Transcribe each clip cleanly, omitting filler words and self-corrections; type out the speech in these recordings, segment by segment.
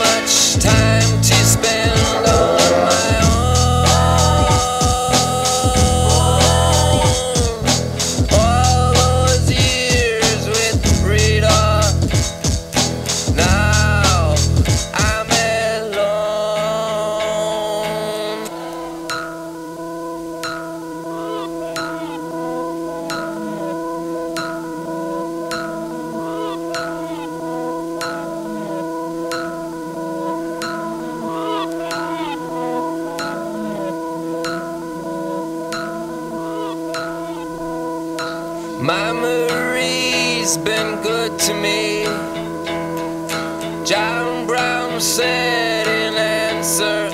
Much time to spend on my own. My Marie's been good to me. John Brown said in answer,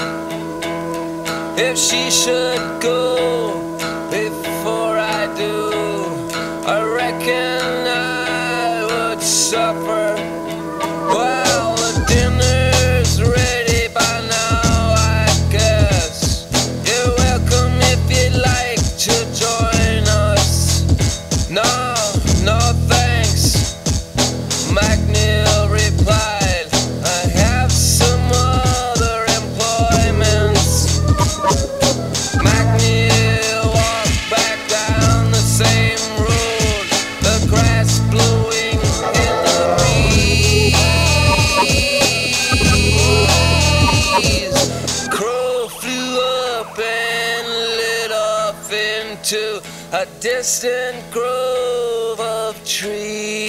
if she should go before I do, I reckon I would suffer. Well, the dinner's ready by now, I guess. You're welcome if you'd like to join us. No, no thanks, McNeil replied. I have some other employments. McNeil walked back down the same road, the grass blowing in the breeze. Crow flew up and lit off into a distant grove of trees.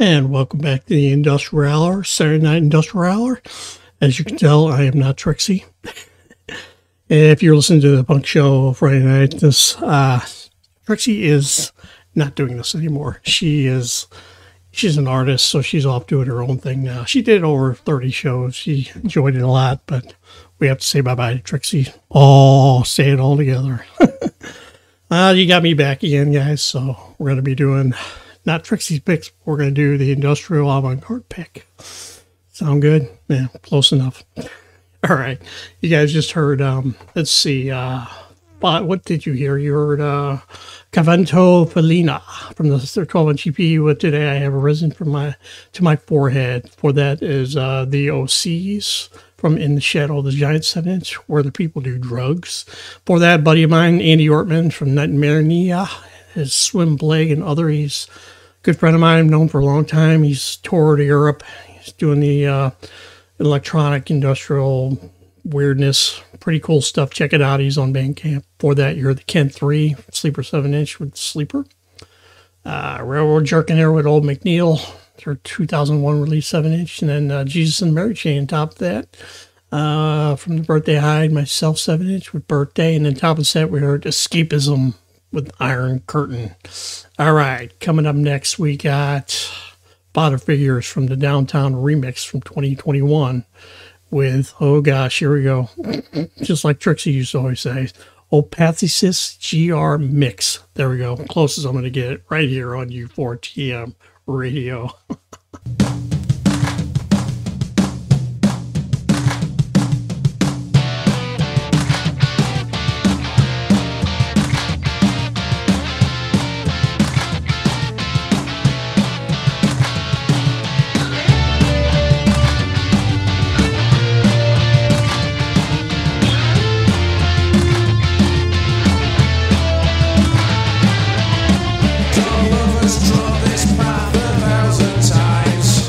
And welcome back to the Industrial Hour, Saturday Night Industrial Hour. As you can tell, I am not Trixie. If you're listening to the punk show Friday night, this Trixie is not doing this anymore. She's an artist, so she's off doing her own thing now. She did over 30 shows. She enjoyed it a lot, but we have to say bye-bye to Trixie. Oh, say it all together. You got me back again, guys, so we're going to be doing... not Trixie's picks. We're going to do the industrial avant-garde pick. Sound good? Yeah, close enough. All right. You guys just heard, let's see, what did you hear? You heard Cavento Felina from the 12-inch EP with Today I Have Arisen to My Forehead. For that is the OCs from In the Shadow of the Giant 7-inch, Where the People Do Drugs. For that, buddy of mine, Andy Ortman from Nightmarenia, his Swim Plague and Other. He's good friend of mine, I've known for a long time. He's toured Europe. He's doing the electronic industrial weirdness. Pretty cool stuff. Check it out. He's on Bandcamp. For that, you're the Ken 3, Sleeper 7-inch with Sleeper. Railroad Jerkin there with Old McNeil, their 2001 release 7-inch. And then Jesus and Mary Chain top of that. From the Birthday Hide, myself 7-inch with Birthday. And then top of the set, we heard Escapism with Iron Curtain. All right, coming up next, we got Father Figures from the Downtown Remix from 2021 with, oh gosh, here we go. Just like Trixie used to always say, Opathesis GR Mix. There we go. Closest I'm going to get it right here on U4TM Radio. Drop this path 1,000 times.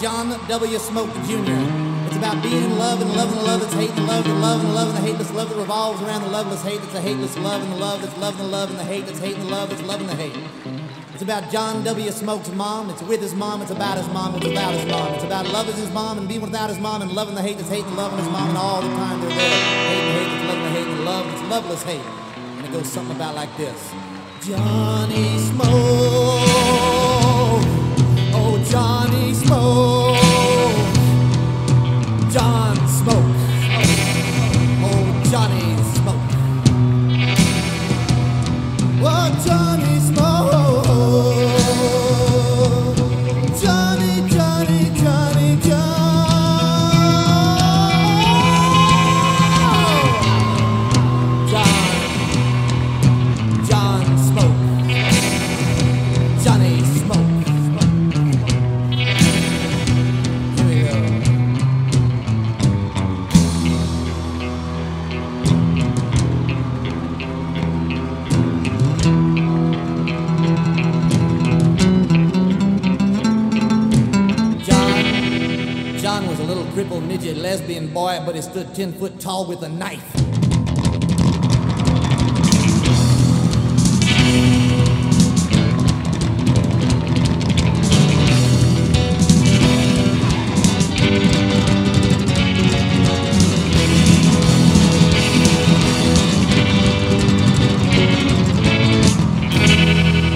John W. Smoke Jr. It's about being in love and loving the love that's hate and love and love and love and the hateless love that revolves around the loveless hate that's a hateless love and the love that's loving the love and the hate that's hating the love that's loving the hate. It's about John W. Smoke's mom. It's with his mom. It's about his mom. It's about his mom. It's about loving his mom and being without his mom and loving the hate that's hating loving his mom and all the time they're there. Hating the hate that's loving the hate and love that's loveless hate. And it goes something about like this. Johnny Smoke. Oh, Johnny Smoke, John Smoke, oh, oh Johnny Smoke, oh Johnny Smoke, Johnny, John Smoke, Johnny Smoke. Crippled midget lesbian boy, but he stood 10 foot tall with a knife.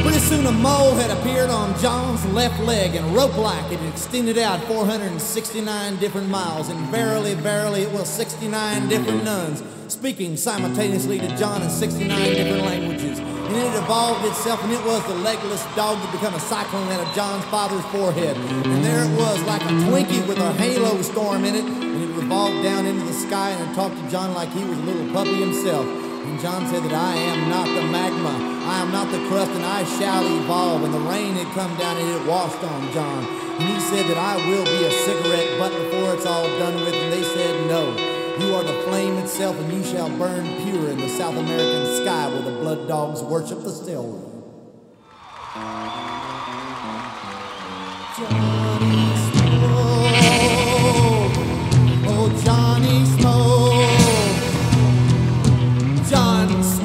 Pretty soon a mole had appeared on John's left leg and rope-like it extended out 469 different miles, and verily, verily, it was 69 different nuns, speaking simultaneously to John in 69 different languages. And it evolved itself, and it was the legless dog that became a cyclone out of John's father's forehead. And there it was, like a Twinkie with a halo storm in it, and it revolved down into the sky, and it talked to John like he was a little puppy himself. And John said that I am not the magma, I am not the crust, and I shall evolve. And the rain had come down, and it washed on John. And he said that I will be a cigarette butt before it's all done with, and they said no. You are the flame itself, and you shall burn pure in the South American sky where the blood dogs worship the still. Johnny Smoke, oh Johnny Smoke, Johnny Smoke,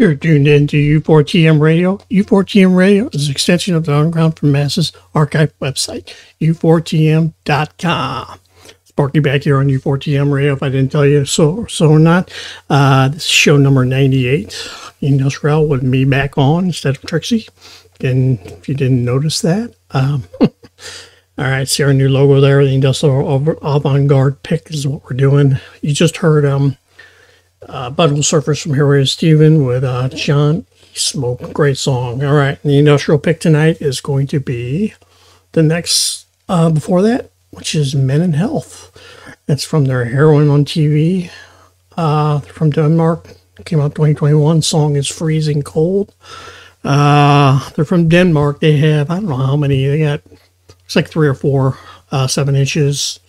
You're tuned in to U4TM Radio. U4TM Radio is an extension of the Underground from Masses archive website, u4tm.com. Sparky back here on U4TM Radio, if I didn't tell you so or so or not. This is show number 98. Industrial with me back on instead of Trixie. And if you didn't notice that, all right, see our new logo there. The Industrial Avant-Garde pick is what we're doing. You just heard Button Surfers from Here Is Steven with John E. Smoke. Great song. All right, the industrial pick tonight is going to be the next, before that, which is Men in Health. It's from their Heroin on TV. From Denmark. Came out 2021. Song is Freezing Cold. They're from Denmark. They have, I don't know how many. They got, it's like 3 or 4 7 inches.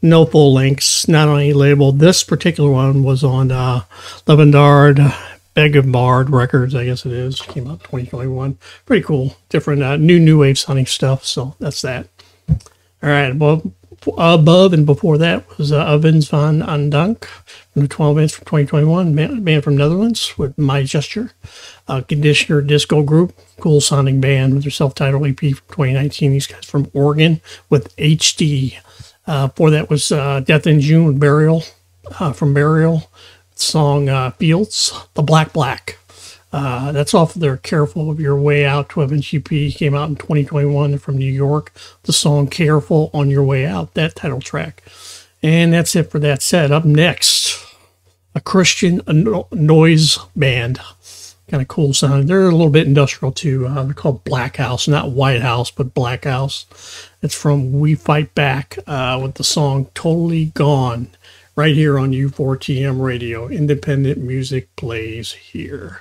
No full lengths. Not on any label. This particular one was on Levendard Beg Records, I guess it is. Came out 2021. Pretty cool. Different new wave sounding stuff. So that's that. All right. Well, above and before that was Ovens Van Undunk from the 12-inch from 2021. Band from Netherlands with My Gesture. Conditioner disco group. Cool sounding band with their self-titled EP from 2019. These guys from Oregon with HD. Before that was Death in June with Burial. From Burial. Song Fields, The Black. That's off of their Careful of Your Way Out 12-inch EP. Came out in 2021 from New York. The song Careful on Your Way Out, that title track. And that's it for that set. Up next, a Christian noise band. Kind of cool sound. They're a little bit industrial too. They're called Black House, not White House, but Black House. It's from We Fight Back with the song Totally Gone. Right here on U4TM Radio. Independent music plays here.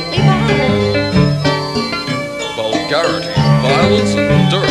completely violent. Vulgarity, violence, and dirt.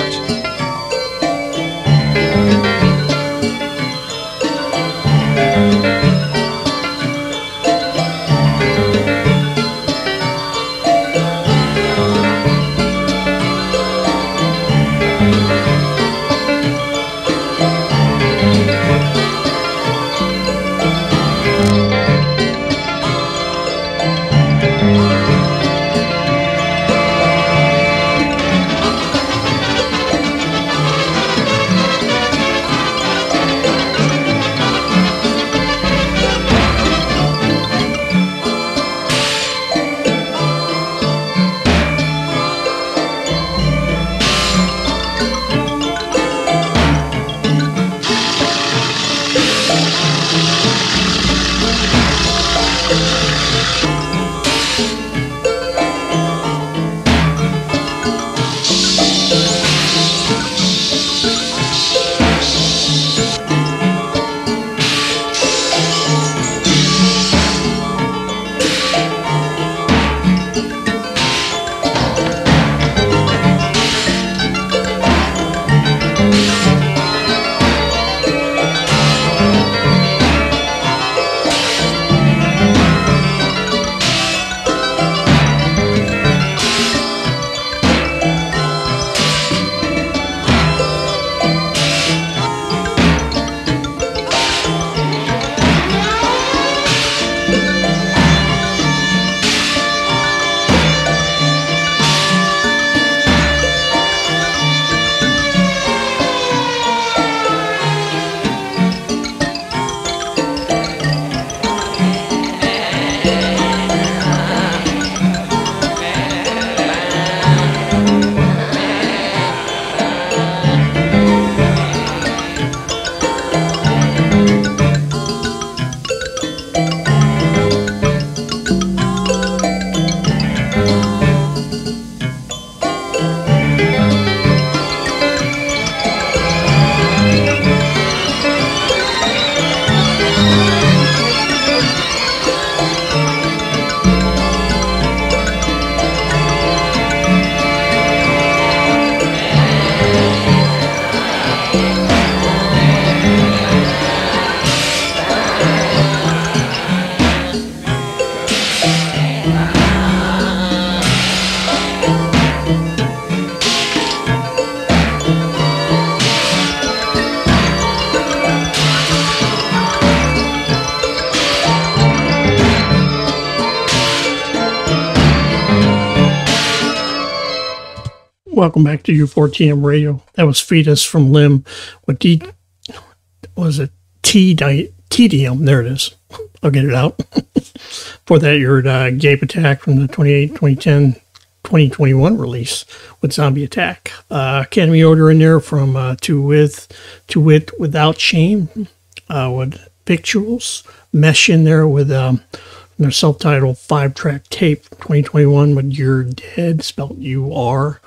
Welcome back to U4TM Radio. That was Fetus from Limb with TDM. There it is. I'll get it out. Before that, you heard Gabe Attack from the 2021 release with Zombie Attack. Academy Order in there from To Wit Without Shame with Victuals. Mesh in there with their self-titled 5-track tape 2021 with You're Dead, spelled U-R.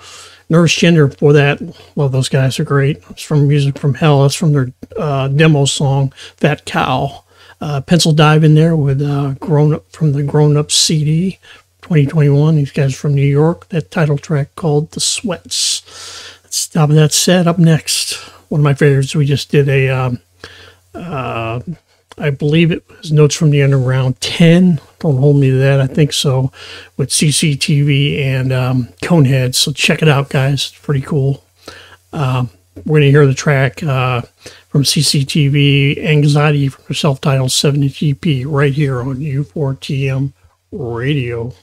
Nervous Gender for that. Love those guys. They're great. It's from Music from Hell. That's from their demo song, Fat Cow. Pencil Dive in there with Grown Up from the Grown Up CD 2021. These guys from New York. That title track called The Sweats. Top of that set. Up next, one of my favorites. We just did a, I believe it was Notes from the Underground 10. Don't hold me to that. I think so. With CCTV and Coneheads. So check it out, guys. It's pretty cool. We're going to hear the track from CCTV, Anxiety, from their self-titled 70 EP right here on U4TM Radio.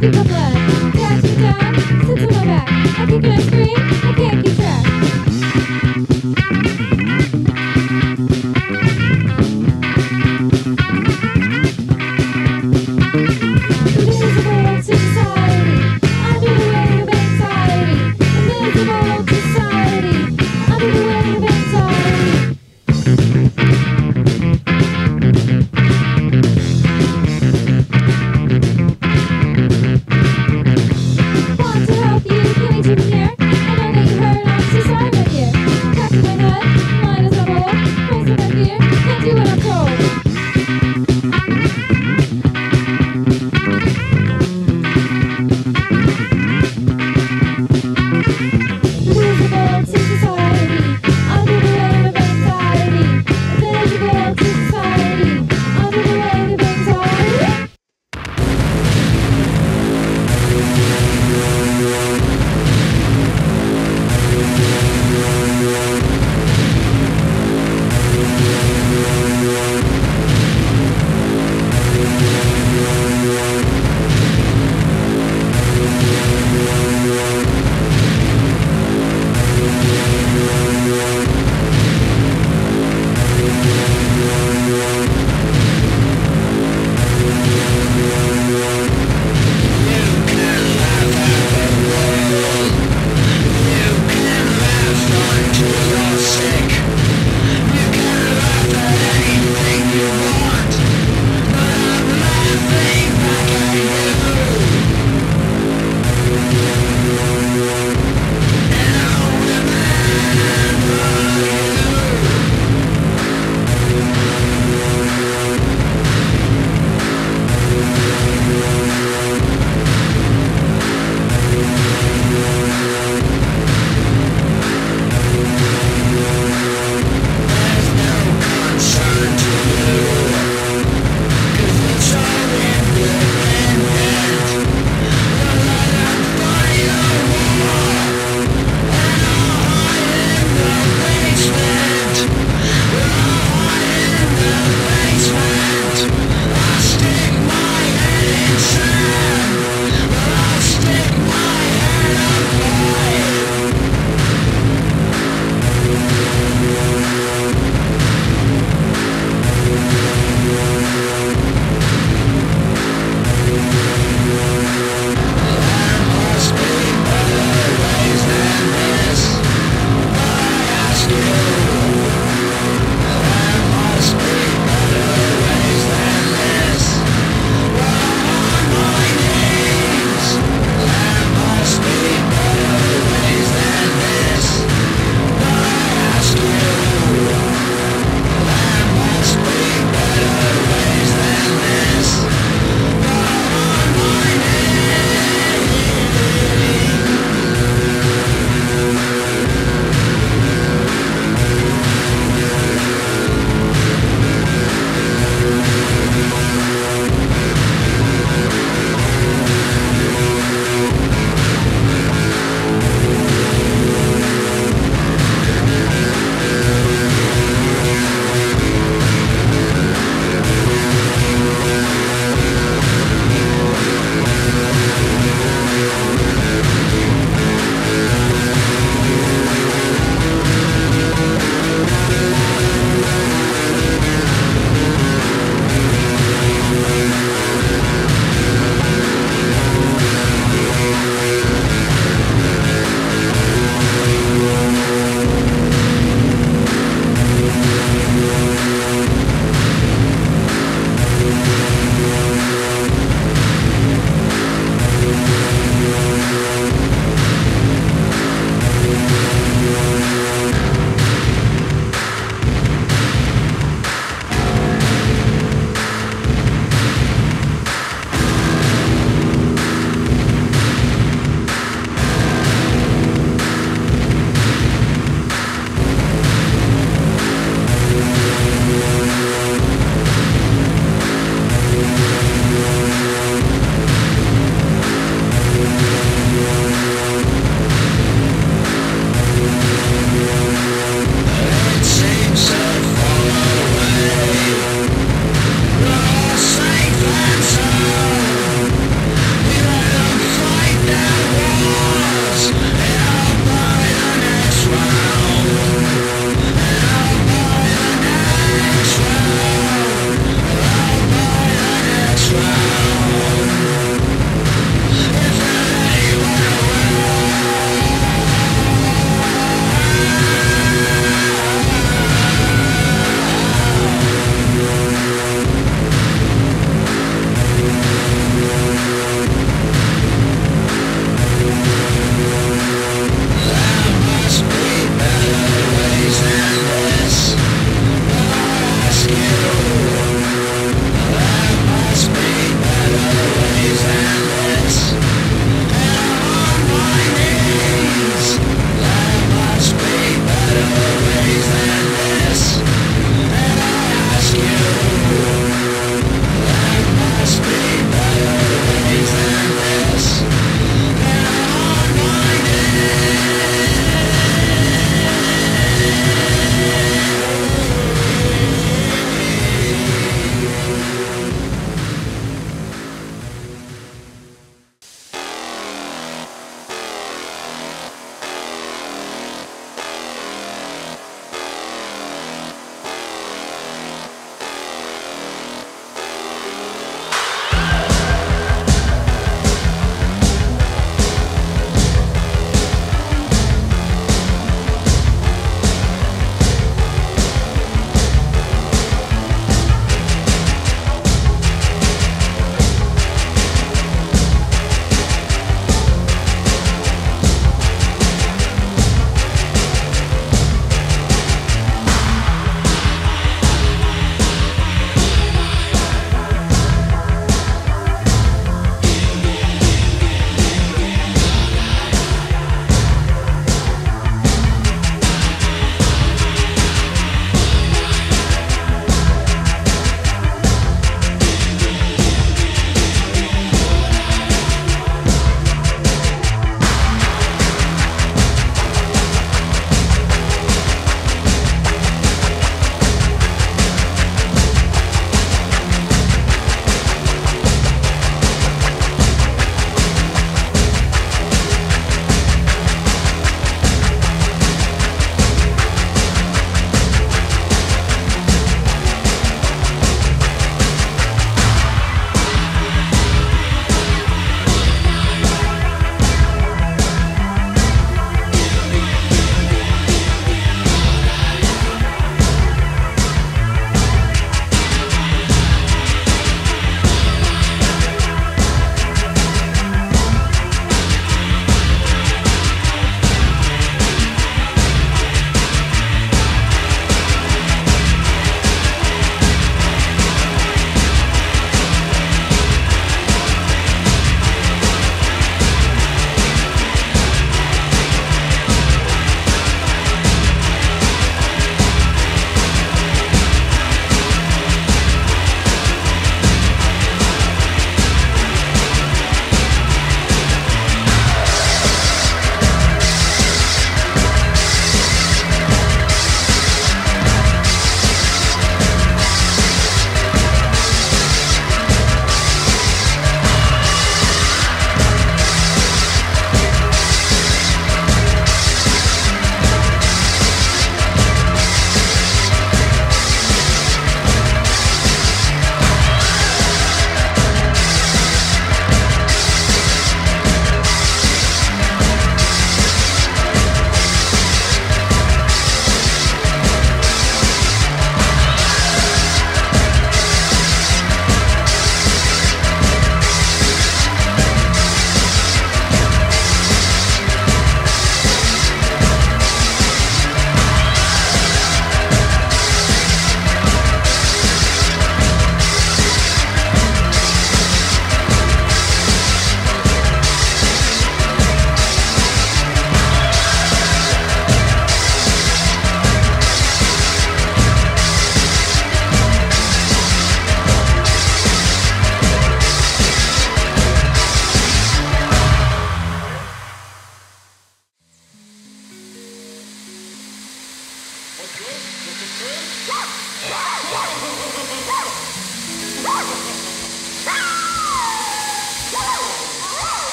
Give me the blood, pass me down, sit to my back. I keep gonna scream, I can't keep track. Invisible to society, I'm the way of anxiety. Invisible to society, I'm the way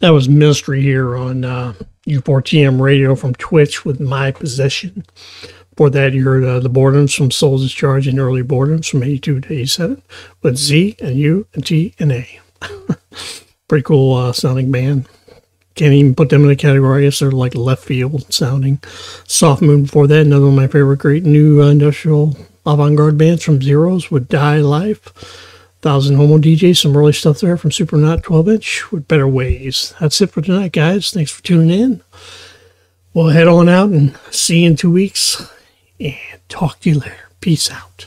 That was Ministry here on U4TM Radio from Twitch with My Possession. Before that, you heard the Boredoms from Soul's Discharge and Early Boredoms from 82 to 87 with Z and U and T and A. Pretty cool sounding band. Can't even put them in a category if they're like left field sounding. Soft Moon before that, another one of my favorite great new industrial avant-garde bands from Zeros with Die Life. Thousand Homo DJs, some early stuff there from Supernaut 12-inch with Better Ways. That's it for tonight, guys. Thanks for tuning in. We'll head on out and see you in 2 weeks. And talk to you later. Peace out.